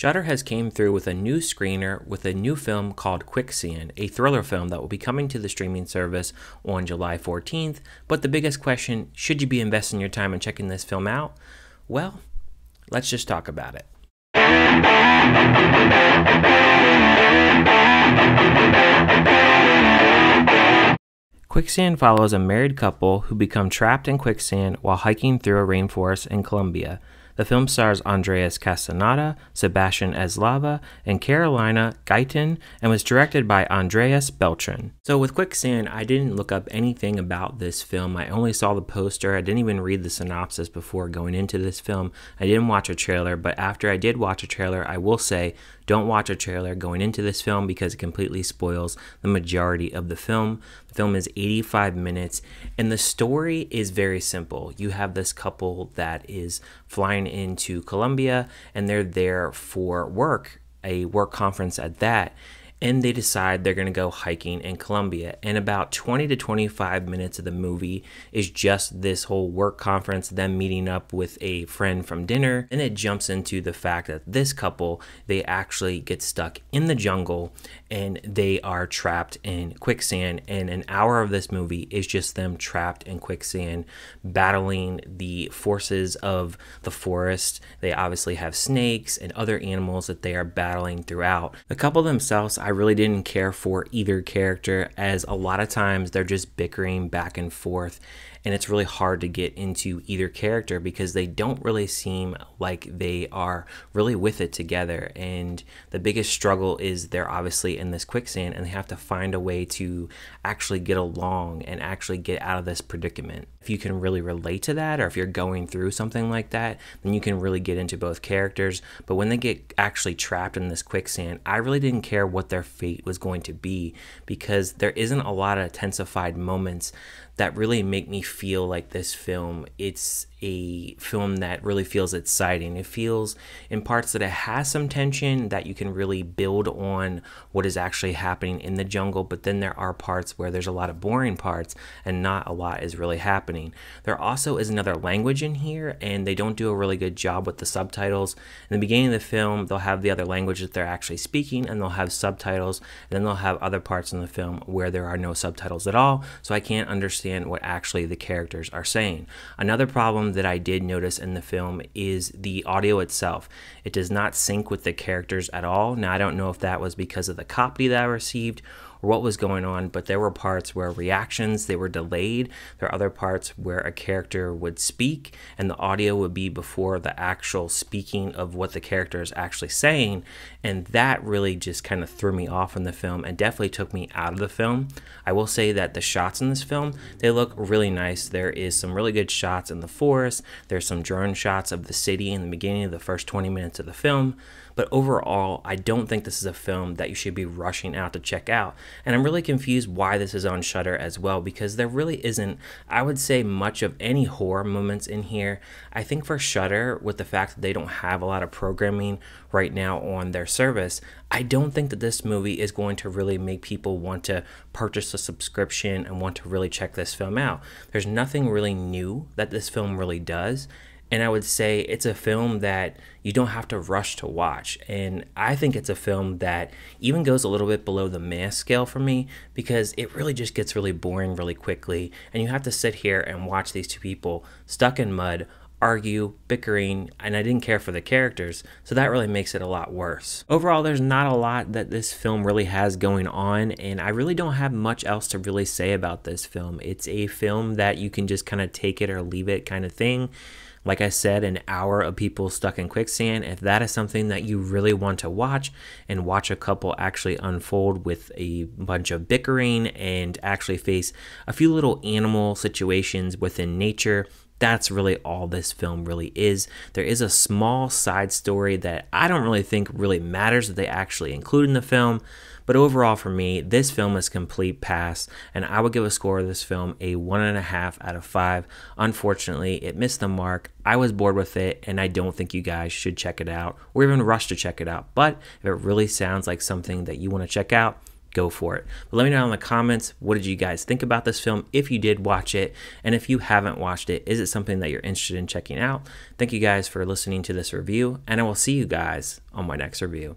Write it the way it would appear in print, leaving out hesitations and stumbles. Shutter has came through with a new screener with a new film called Quicksand, a thriller film that will be coming to the streaming service on July 14th. But the biggest question, should you be investing your time in checking this film out? Well, let's just talk about it. Quicksand follows a married couple who become trapped in quicksand while hiking through a rainforest in Colombia. The film stars Andres Castarneda, Sebastian Eslava, and Caroline Gaitan, and was directed by Andres Beltran. So with Quicksand, I didn't look up anything about this film. I only saw the poster. I didn't even read the synopsis before going into this film. I didn't watch a trailer, but after I did watch a trailer, I will say, don't watch a trailer going into this film because it completely spoils the majority of the film. The film is 85 minutes, and the story is very simple. You have this couple that is flying into Colombia, and they're there for work, a work conference at that, and they decide they're going to go hiking in Colombia. And about 20 to 25 minutes of the movie is just this whole work conference, them meeting up with a friend from dinner, and it jumps into the fact that this couple, they actually get stuck in the jungle and they are trapped in quicksand, and an hour of this movie is just them trapped in quicksand, battling the forces of the forest. They obviously have snakes and other animals that they are battling throughout. The couple themselves, I really didn't care for either character, as a lot of times they're just bickering back and forth, and it's really hard to get into either character because they don't really seem like they are really with it together. And the biggest struggle is they're obviously in this quicksand and they have to find a way to actually get along and actually get out of this predicament. If you can really relate to that, or if you're going through something like that, then you can really get into both characters. But when they get actually trapped in this quicksand, I really didn't care what their fate was going to be, because there isn't a lot of intensified moments that really make me feel like this film, it's a film that really feels exciting. It feels in parts that it has some tension that you can really build on what is actually happening in the jungle, but then there are parts where there's a lot of boring parts and not a lot is really happening. There also is another language in here, and they don't do a really good job with the subtitles. In the beginning of the film, they'll have the other language that they're actually speaking, and they'll have subtitles, and then they'll have other parts in the film where there are no subtitles at all, so I can't understand what actually the characters are saying. Another problem that I did notice in the film is the audio itself. It does not sync with the characters at all. Now, I don't know if that was because of the copy that I received or what was going on, but there were parts where reactions, they were delayed. There are other parts where a character would speak and the audio would be before the actual speaking of what the character is actually saying, and that really just kind of threw me off in the film and definitely took me out of the film. I will say that the shots in this film, they look really nice. There is some really good shots in the forest. There's some drone shots of the city in the beginning of the first 20 minutes of the film, but overall, I don't think this is a film that you should be rushing out to check out. And I'm really confused why this is on Shudder as well, because there really isn't, I would say, much of any horror moments in here. I think for Shudder, with the fact that they don't have a lot of programming right now on their service, I don't think that this movie is going to really make people want to purchase a subscription and want to really check this film out. There's nothing really new that this film really does. And I would say it's a film that you don't have to rush to watch. And I think it's a film that even goes a little bit below the mass scale for me, because it really just gets really boring really quickly. And you have to sit here and watch these two people stuck in mud, argue, bickering, and I didn't care for the characters, so that really makes it a lot worse. Overall, there's not a lot that this film really has going on, and I really don't have much else to really say about this film. It's a film that you can just kind of take it or leave it kind of thing. Like I said, an hour of people stuck in quicksand. If that is something that you really want to watch and watch a couple actually unfold with a bunch of bickering and actually face a few little animal situations within nature, that's really all this film really is. There is a small side story that I don't really think really matters that they actually include in the film, but overall for me, this film is complete pass, and I would give a score of this film a 1.5 out of 5. Unfortunately, it missed the mark. I was bored with it, and I don't think you guys should check it out or even rush to check it out, but if it really sounds like something that you want to check out, go for it. But let me know in the comments, what did you guys think about this film? If you did watch it, and if you haven't watched it, is it something that you're interested in checking out? Thank you guys for listening to this review, and I will see you guys on my next review.